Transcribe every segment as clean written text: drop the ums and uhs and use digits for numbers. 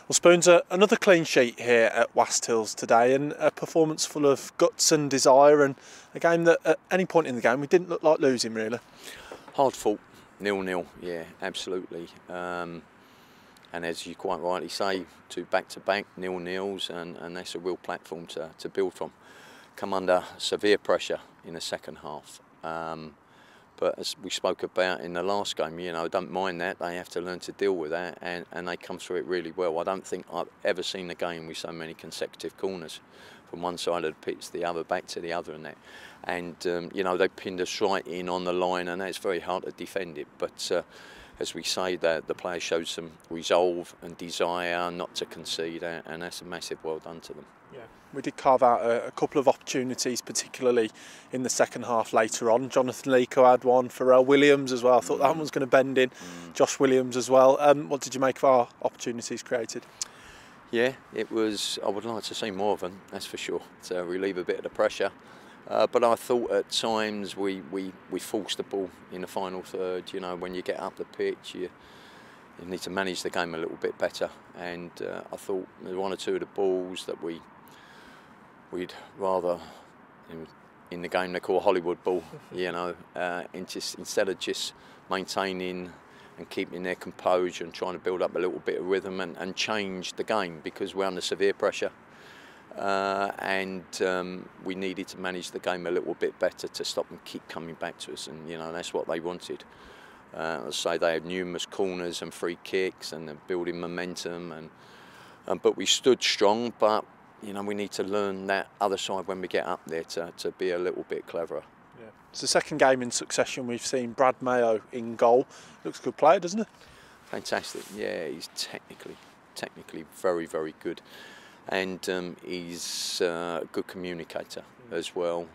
Well, Spoons, another clean sheet here at West Hills today, and a performance full of guts and desire, and a game that at any point in the game we didn't look like losing, really. Hard fought, 0-0, yeah, absolutely. And as you quite rightly say, two back-to-back 0-0s, and that's a real platform to build from. Come under severe pressure in the second half. But as we spoke about in the last game, you know, I don't mind that. They have to learn to deal with that, and they come through it really well. I don't think I've ever seen a game with so many consecutive corners from one side of the pitch to the other, back to the other and that. And, you know, they pinned us right in on the line, and it's very hard to defend it. But as we say, the players showed some resolve and desire not to concede, and that's a massive well done to them. Yeah. We did carve out a couple of opportunities, particularly in the second half later on. Jonathan Leeko had one, Farrell Williams as well. I thought that one's going to bend in. Josh Williams as well. What did you make of our opportunities created? Yeah, it was, I would like to see more of them, that's for sure, to relieve a bit of the pressure. But I thought at times we forced the ball in the final third. You know, when you get up the pitch, you need to manage the game a little bit better. And I thought one or two of the balls that we'd rather, in the game they call Hollywood ball, you know, instead of just maintaining and keeping their composure and trying to build up a little bit of rhythm and change the game, because we're under severe pressure. And we needed to manage the game a little bit better to stop them keep coming back to us, and you know that's what they wanted. So they had numerous corners and free kicks, and they're building momentum, but we stood strong. But you know we need to learn that other side when we get up there to be a little bit cleverer. Yeah. It's the second game in succession we've seen Brad Mayo in goal. Looks a good player, doesn't he? Fantastic. Yeah, he's technically very, very good. And he's a good communicator as well.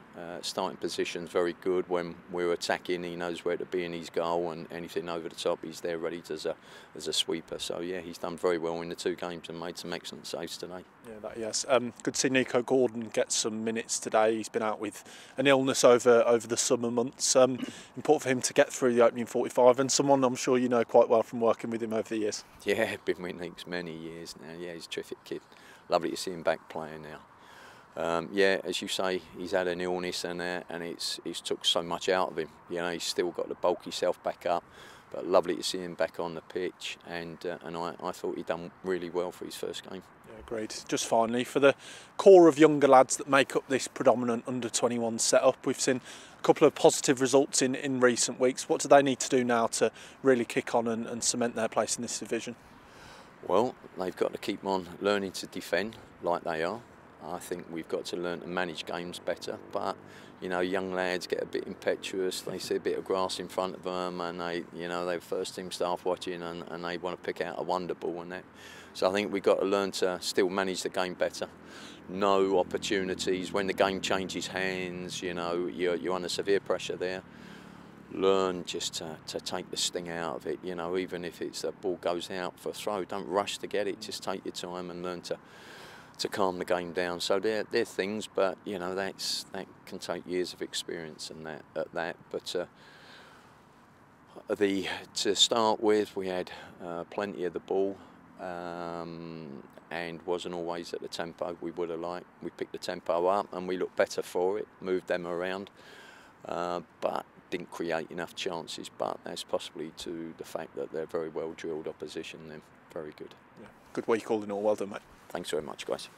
Starting position's very good. When we're attacking, he knows where to be in his goal, and anything over the top, he's there ready as a sweeper. So yeah, he's done very well in the two games and made some excellent saves today. Yeah, yes. Good to see Nico Gordon get some minutes today. He's been out with an illness over the summer months. Important for him to get through the opening 45, and someone I'm sure you know quite well from working with him over the years. Yeah, been with Nick's many years now. Yeah, he's a terrific kid. Lovely to see him back playing now. Yeah, as you say, he's had an illness and it's took so much out of him. You know, he's still got to bulk himself back up, but lovely to see him back on the pitch. And I thought he'd done really well for his first game. Yeah, great. Just finally, for the core of younger lads that make up this predominant under-21 setup, we've seen a couple of positive results in recent weeks. What do they need to do now to really kick on and cement their place in this division? Well, they've got to keep on learning to defend like they are. I think we've got to learn to manage games better, but you know, young lads get a bit impetuous, they see a bit of grass in front of them, and they, you know, they're first team staff watching and they want to pick out a wonder ball and that. So I think we've got to learn to still manage the game better. No opportunities, when the game changes hands, you know, you're under severe pressure there. Learn just to take the sting out of it, you know, even if it's a ball goes out for a throw, don't rush to get it, just take your time and learn to calm the game down. So they're things, but you know, that can take years of experience and that. But to start with, we had plenty of the ball and wasn't always at the tempo we would have liked. We picked the tempo up and we looked better for it, moved them around, but didn't create enough chances, but that's possibly to the fact that they're very well drilled opposition. They're very good. Yeah. Good week all in all. Well done, mate. Thanks very much, guys.